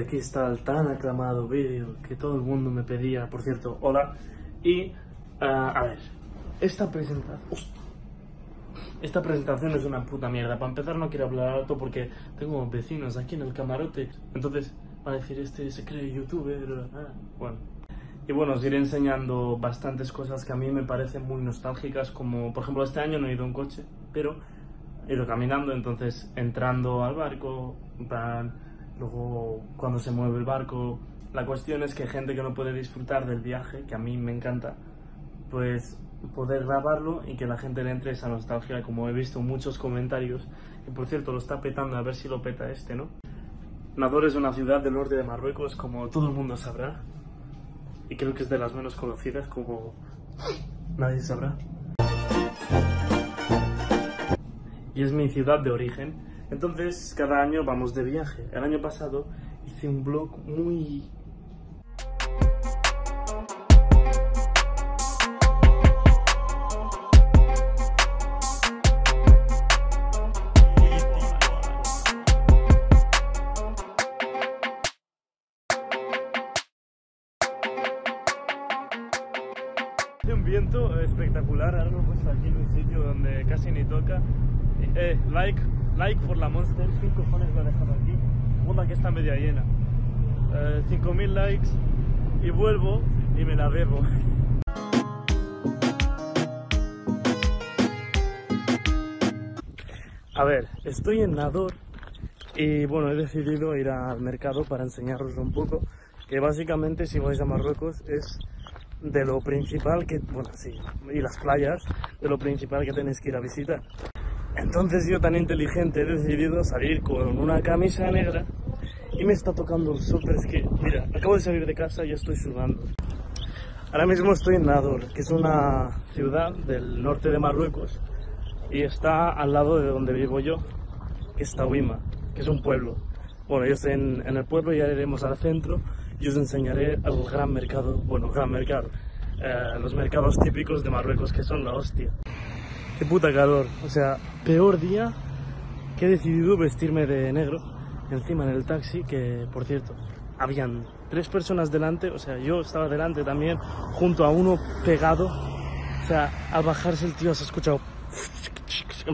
aquí está el tan aclamado vídeo que todo el mundo me pedía, por cierto, hola. Y, a ver, esta presentación es una puta mierda. Para empezar no quiero hablar alto porque tengo vecinos aquí en el camarote. Entonces, va a decir, este se cree youtuber, bueno. Y bueno, os iré enseñando bastantes cosas que a mí me parecen muy nostálgicas, como, por ejemplo, este año no he ido en coche, pero he ido caminando, entonces, entrando al barco, en plan... Luego, cuando se mueve el barco, la cuestión es que gente que no puede disfrutar del viaje, que a mí me encanta, pues poder grabarlo y que la gente le entre esa nostalgia, como he visto muchos comentarios. Y por cierto, lo está petando, a ver si lo peta este, ¿no? Nador es una ciudad del norte de Marruecos, como todo el mundo sabrá. Y creo que es de las menos conocidas, como nadie sabrá. Y es mi ciudad de origen. Entonces, cada año vamos de viaje. El año pasado hice un vlog muy... Hace un viento espectacular. Ahora me he puesto aquí en un sitio donde casi ni toca. Like por la Monster, 5 cojones lo he dejado aquí. Una que está media llena. 5000 likes y vuelvo y me la bebo. A ver, estoy en Nador y bueno, he decidido ir al mercado para enseñaroslo un poco. Que básicamente, si vais a Marruecos, es de lo principal que... Bueno, sí, y las playas, de lo principal que tenéis que ir a visitar. Entonces yo, tan inteligente, he decidido salir con una camisa negra y me está tocando el sol, pero es que, mira, acabo de salir de casa y ya estoy sudando. Ahora mismo estoy en Nador, que es una ciudad del norte de Marruecos y está al lado de donde vivo yo, que es Tawima, que es un pueblo. Bueno, yo estoy en el pueblo y ya iremos al centro y os enseñaré el gran mercado, bueno, gran mercado, los mercados típicos de Marruecos, que son la hostia. Qué puta calor, o sea, peor día que he decidido vestirme de negro. Encima en el taxi, que por cierto, habían 3 personas delante, o sea, yo estaba delante también, junto a uno pegado. O sea, al bajarse el tío se ha escuchado,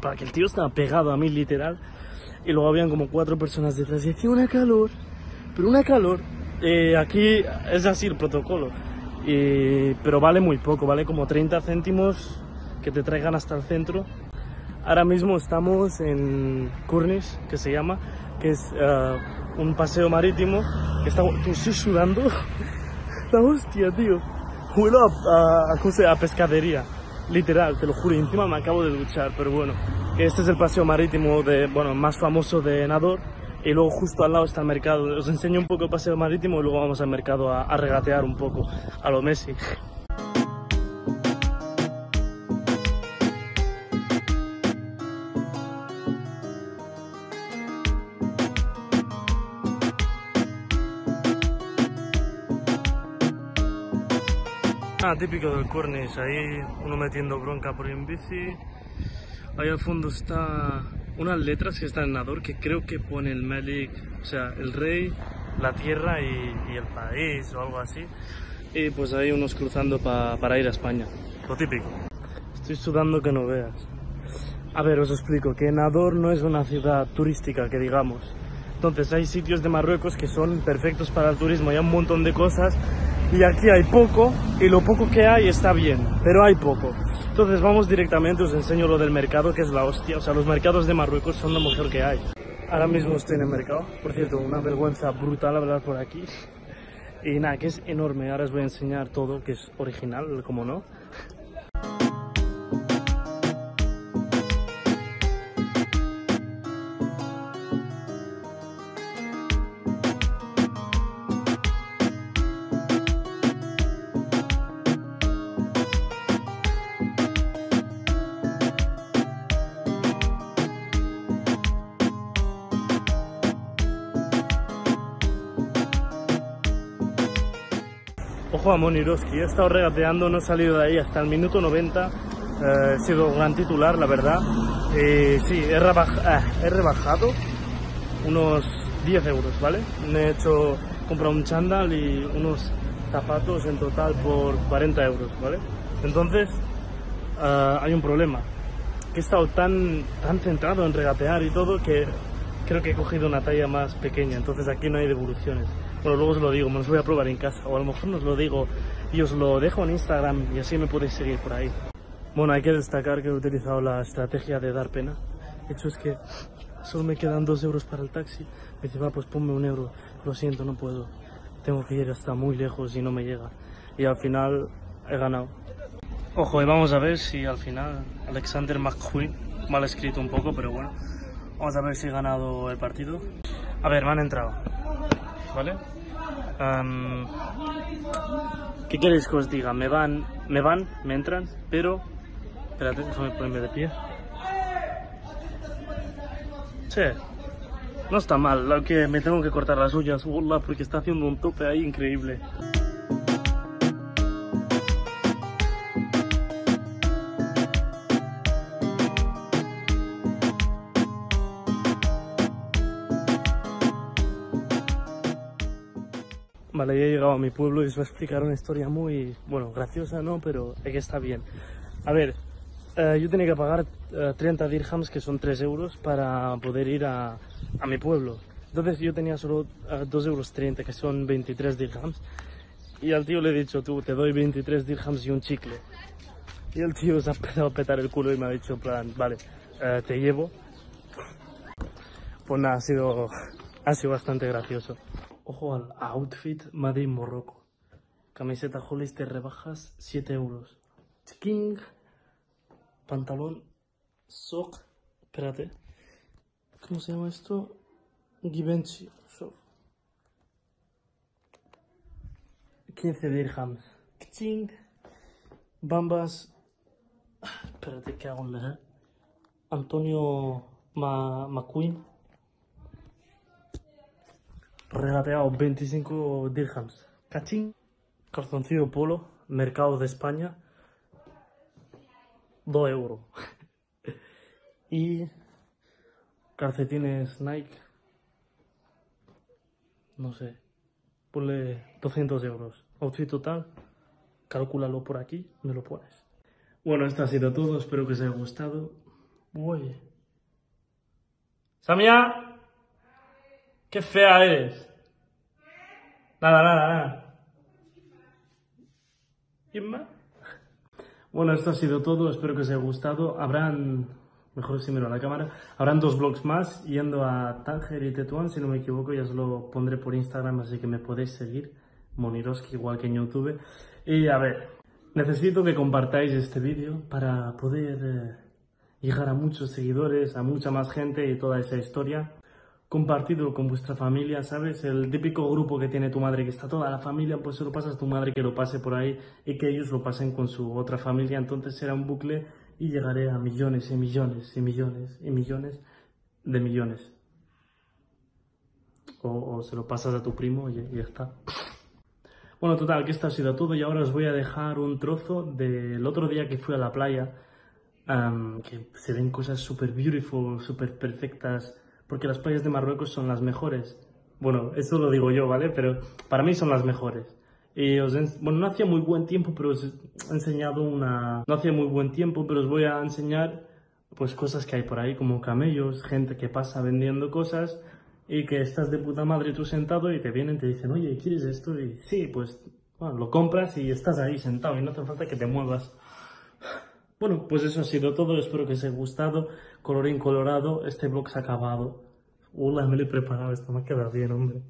para que el tío estaba pegado a mí, literal. Y luego habían como 4 personas detrás y decía, una calor, pero una calor. Aquí es así el protocolo, pero vale muy poco, vale como 30 céntimos que te traigan hasta el centro. Ahora mismo estamos en Cornish, que se llama, que es un paseo marítimo. Que está... Tío, estoy sudando. La hostia, tío. Huelo a pescadería, literal, te lo juro. Y encima me acabo de duchar, pero bueno. Este es el paseo marítimo más famoso de Nador. Y luego justo al lado está el mercado. Os enseño un poco el paseo marítimo y luego vamos al mercado a regatear un poco a lo Messi. Ah, típico del Cornish, ahí uno metiendo bronca por en bici. Ahí al fondo está unas letras que están en Nador, que creo que pone el Malik, o sea, el rey, la tierra y el país o algo así. Y pues ahí unos cruzando para ir a España, lo típico. Estoy sudando que no veas. A ver, os explico que Nador no es una ciudad turística, que digamos. Entonces hay sitios de Marruecos que son perfectos para el turismo, hay un montón de cosas. Y aquí hay poco, y lo poco que hay está bien, pero hay poco. Entonces vamos directamente, os enseño lo del mercado, que es la hostia. O sea, los mercados de Marruecos son lo mejor que hay. Ahora mismo estoy en el mercado. Por cierto, una vergüenza brutal hablar por aquí. Y nada, que es enorme. Ahora os voy a enseñar todo, que es original, como no. Ojo a Moniroski, he estado regateando, no he salido de ahí hasta el minuto 90, he sido gran titular, la verdad. Sí, he rebajado unos 10 euros, ¿vale? Me he hecho comprar un chándal y unos zapatos en total por 40 euros, ¿vale? Entonces, hay un problema. He estado tan centrado en regatear y todo que creo que he cogido una talla más pequeña, entonces aquí no hay devoluciones. Bueno, luego os lo digo, me los voy a probar en casa, o a lo mejor no os lo digo y os lo dejo en Instagram y así me podéis seguir por ahí. Bueno, hay que destacar que he utilizado la estrategia de dar pena. El hecho es que solo me quedan 2 euros para el taxi. Me dice, va, pues ponme 1 euro. Lo siento, no puedo. Tengo que ir hasta muy lejos y no me llega. Y al final he ganado. Ojo, y vamos a ver si al final Alexander McQueen, mal escrito un poco, pero bueno. Vamos a ver si he ganado el partido. A ver, me han entrado, ¿vale? ¿Qué queréis que os diga? Me entran, pero... Espérate, déjame ponerme de pie. Sí, no está mal, lo que me tengo que cortar las uñas, wallah, porque está haciendo un tope ahí increíble. Vale, ya he llegado a mi pueblo y os voy a explicar una historia muy, bueno, graciosa, ¿no? Pero es que está bien. A ver, yo tenía que pagar 30 dirhams, que son 3 euros, para poder ir a mi pueblo. Entonces yo tenía solo 2,30 euros, que son 23 dirhams. Y al tío le he dicho, tú, te doy 23 dirhams y un chicle. Y el tío se ha empezado a petar el culo y me ha dicho, en plan, vale, te llevo. Pues nada, ha sido bastante gracioso. Ojo al outfit Made in Morocco. Camiseta Hollister rebajas, 7 euros. King. Pantalón sock, espérate, ¿cómo se llama esto? Givenchy, 15 dirhams. King. Bambas, espérate que hago un leer. Antonio McQueen. Regateado, 25 dirhams. Cachín. Calzoncillo polo, mercado de España, 2 euros. Y calcetines Nike, no sé, ponle 200 euros. Outfit total, calcúlalo por aquí, me lo pones. Bueno, esto ha sido todo, espero que os haya gustado. Oye, Samia, ¡qué fea eres! Nada. ¿Quién más? Bueno, esto ha sido todo. Espero que os haya gustado. Mejor si miro a la cámara. Habrán 2 vlogs más yendo a Tánger y Tetuán. Si no me equivoco, ya os lo pondré por Instagram, así que me podéis seguir. Moniroski, igual que en YouTube. Y a ver, necesito que compartáis este vídeo para poder llegar a muchos seguidores, a mucha más gente y toda esa historia. Compartidlo con vuestra familia, ¿sabes? El típico grupo que tiene tu madre, que está toda la familia, pues se lo pasas a tu madre que lo pase por ahí y que ellos lo pasen con su otra familia. Entonces será un bucle y llegaré a millones y millones y millones y millones de millones. O se lo pasas a tu primo y ya está. Bueno, total, que esto ha sido todo y ahora os voy a dejar un trozo del otro día que fui a la playa. Que se ven cosas súper beautiful, súper perfectas. Porque las playas de Marruecos son las mejores. Bueno, eso lo digo yo, ¿vale? Pero para mí son las mejores. Y bueno, no hacía muy buen tiempo, pero os he enseñado una... No hacía muy buen tiempo, pero os voy a enseñar pues cosas que hay por ahí, como camellos, gente que pasa vendiendo cosas y que estás de puta madre tú sentado y te vienen y te dicen, oye, ¿quieres esto? Y sí, pues bueno, lo compras y estás ahí sentado y no hace falta que te muevas. Bueno, pues eso ha sido todo, espero que os haya gustado, colorín colorado, este vlog se ha acabado. Hola, me lo he preparado, esto me ha quedado bien, hombre.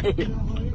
Let's go.